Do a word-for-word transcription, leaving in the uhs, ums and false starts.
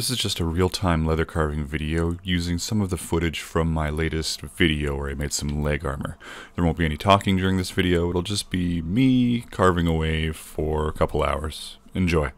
This is just a real-time leather carving video using some of the footage from my latest video where I made some leg armor. There won't be any talking during this video, it'll just be me carving away for a couple hours. Enjoy.